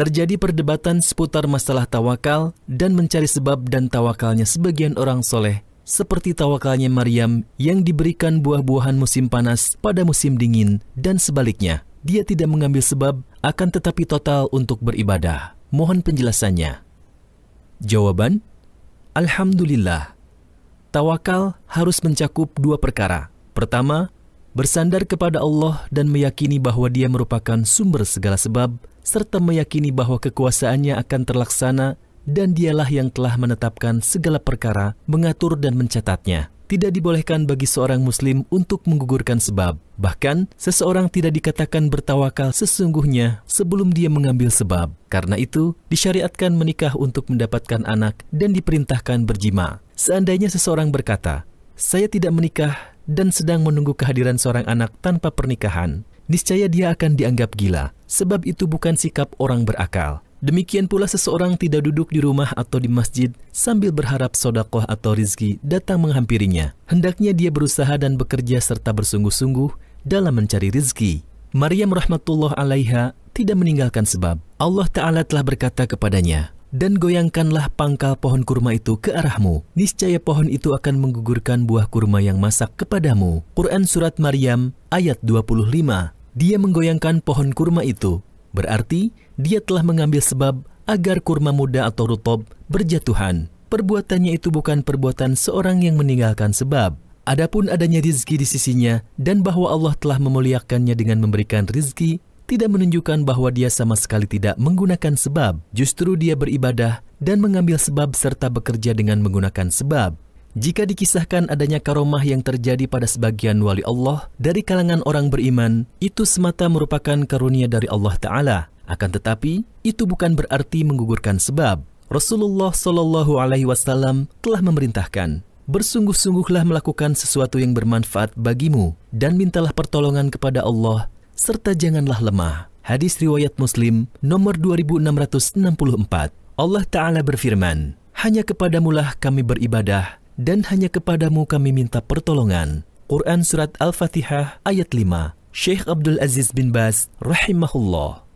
terjadi perdebatan seputar masalah tawakal dan mencari sebab dan tawakalnya sebagian orang soleh, seperti tawakalnya Maryam yang diberikan buah-buahan musim panas pada musim dingin dan sebaliknya. Dia tidak mengambil sebab, akan tetapi total untuk beribadah. Mohon penjelasannya. Jawaban, Alhamdulillah. Tawakal harus mencakup dua perkara. Pertama, bersandar kepada Allah dan meyakini bahwa Dia merupakan sumber segala sebab, serta meyakini bahwa kekuasaannya akan terlaksana dan Dialah yang telah menetapkan segala perkara, mengatur dan mencatatnya. Tidak dibolehkan bagi seorang muslim untuk menggugurkan sebab. Bahkan, seseorang tidak dikatakan bertawakal sesungguhnya sebelum dia mengambil sebab. Karena itu, disyariatkan menikah untuk mendapatkan anak dan diperintahkan berjima. Seandainya seseorang berkata, "Saya tidak menikah dan sedang menunggu kehadiran seorang anak tanpa pernikahan," niscaya dia akan dianggap gila. Sebab itu bukan sikap orang berakal. Demikian pula seseorang tidak duduk di rumah atau di masjid sambil berharap sodakoh atau rizki datang menghampirinya. Hendaknya dia berusaha dan bekerja serta bersungguh-sungguh dalam mencari rizki. Maryam rahmatullah alaiha tidak meninggalkan sebab. Allah Ta'ala telah berkata kepadanya, "Dan goyangkanlah pangkal pohon kurma itu ke arahmu. Niscaya pohon itu akan menggugurkan buah kurma yang masak kepadamu." Quran Surat Maryam ayat 25. Dia menggoyangkan pohon kurma itu. Berarti, dia telah mengambil sebab agar kurma muda atau rutob berjatuhan. Perbuatannya itu bukan perbuatan seorang yang meninggalkan sebab. Adapun adanya rizki di sisinya dan bahwa Allah telah memuliakannya dengan memberikan rizki, tidak menunjukkan bahwa dia sama sekali tidak menggunakan sebab. Justru dia beribadah dan mengambil sebab serta bekerja dengan menggunakan sebab. Jika dikisahkan adanya karomah yang terjadi pada sebagian wali Allah dari kalangan orang beriman, itu semata merupakan karunia dari Allah Ta'ala. Akan tetapi, itu bukan berarti menggugurkan sebab. Rasulullah Shallallahu Alaihi Wasallam telah memerintahkan, "Bersungguh-sungguhlah melakukan sesuatu yang bermanfaat bagimu dan mintalah pertolongan kepada Allah, serta janganlah lemah." Hadis riwayat Muslim nomor 2664. Allah Ta'ala berfirman, "Hanya kepadamulah kami beribadah, dan hanya kepadamu kami minta pertolongan." Quran Surat Al-Fatihah ayat 5. Syekh Abdul Aziz bin Bas rahimahullah.